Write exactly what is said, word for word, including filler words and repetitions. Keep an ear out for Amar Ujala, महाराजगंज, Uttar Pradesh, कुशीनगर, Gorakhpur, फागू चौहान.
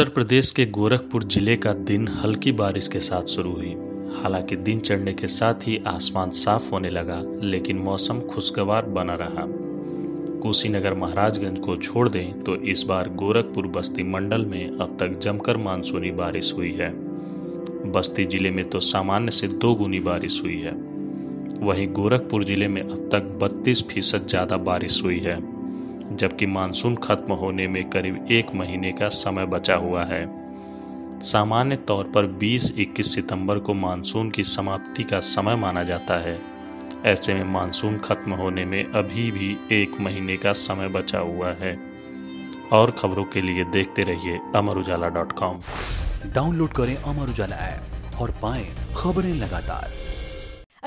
उत्तर प्रदेश के गोरखपुर जिले का दिन हल्की बारिश के साथ शुरू हुई। हालांकि दिन चढ़ने के साथ ही आसमान साफ होने लगा, लेकिन मौसम खुशगवार बना रहा। कुशीनगर महाराजगंज को छोड़ दें तो इस बार गोरखपुर बस्ती मंडल में अब तक जमकर मानसूनी बारिश हुई है। बस्ती जिले में तो सामान्य से दो गुनी बारिश हुई है। वहीं गोरखपुर जिले में अब तक बत्तीस फीसद ज़्यादा बारिश हुई है, जबकि मानसून खत्म होने में करीब एक महीने का समय बचा हुआ है। सामान्य तौर पर बीस इक्कीस सितंबर को मानसून की समाप्ति का समय माना जाता है। ऐसे में मानसून खत्म होने में अभी भी एक महीने का समय बचा हुआ है। और खबरों के लिए देखते रहिए Amar Ujala dot com. Download करें अमर उजाला ऐप और पाएं खबरें लगातार।